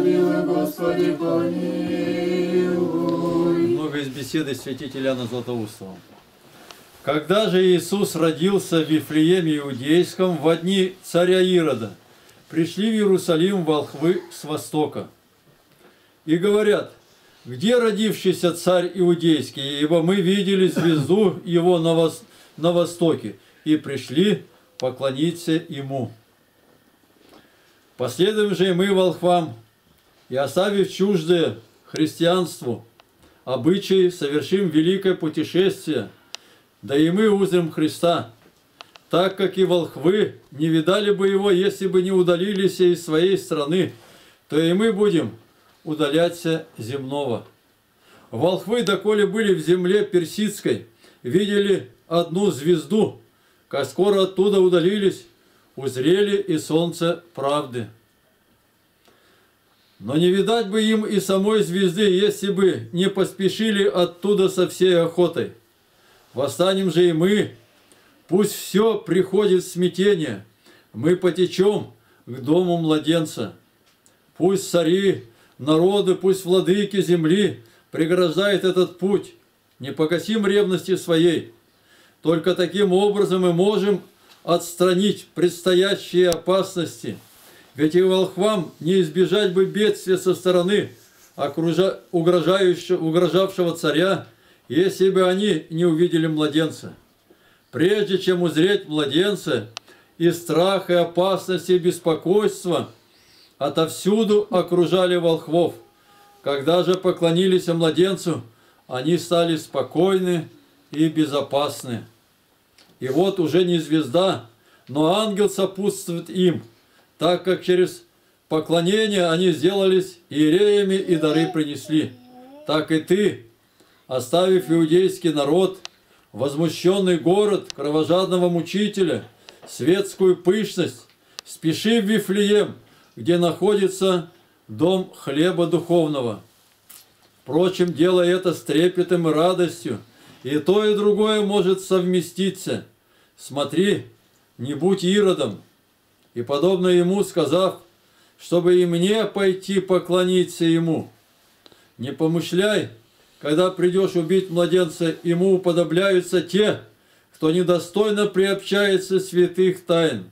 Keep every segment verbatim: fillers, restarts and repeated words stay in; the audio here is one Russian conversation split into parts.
помилуй, Господи, помилуй. Много из беседы святителя Иоанна Златоустова. Когда же Иисус родился в Вифлееме Иудейском в дни царя Ирода, пришли в Иерусалим волхвы с востока. И говорят: где родившийся царь Иудейский, ибо мы видели звезду его на, вос... на востоке, и пришли поклониться ему. Последуем же и мы волхвам, и оставив чуждое христианству обычаи, совершим великое путешествие, да и мы узрим Христа, так как и волхвы не видали бы его, если бы не удалились из своей страны, то и мы будем удаляться земного. Волхвы, доколе были в земле персидской, видели одну звезду, как скоро оттуда удалились, узрели и солнце правды. Но не видать бы им и самой звезды, если бы не поспешили оттуда со всей охотой. Восстанем же и мы, пусть все приходит в смятение, мы потечем к дому младенца. Пусть цари, народы, пусть владыки земли преграждают этот путь, не погасим ревности своей. Только таким образом мы можем отстранить предстоящие опасности. Ведь и волхвам не избежать бы бедствия со стороны окружа... угрожающего... угрожавшего царя, если бы они не увидели младенца. Прежде чем узреть младенца, и страх, и опасность, и беспокойство – отовсюду окружали волхвов. Когда же поклонились младенцу, они стали спокойны и безопасны. И вот уже не звезда, но ангел сопутствует им, так как через поклонение они сделались иереями и дары принесли. Так и ты, оставив иудейский народ, возмущенный город, кровожадного мучителя, светскую пышность, спеши в Вифлеем, где находится дом хлеба духовного. Впрочем, дело это с трепетом и радостью, и то, и другое может совместиться. Смотри, не будь Иродом, и, подобно ему, сказав, чтобы и мне пойти поклониться ему. Не помышляй, когда придешь убить младенца, ему уподобляются те, кто недостойно приобщается святых тайн.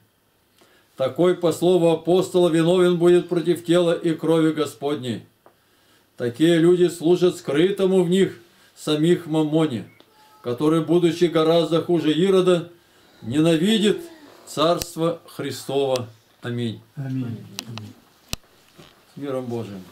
Такой, по слову апостола, виновен будет против тела и крови Господней. Такие люди служат скрытому в них самих мамоне, который, будучи гораздо хуже Ирода, ненавидит Царство Христово. Аминь. Аминь. С миром Божиим.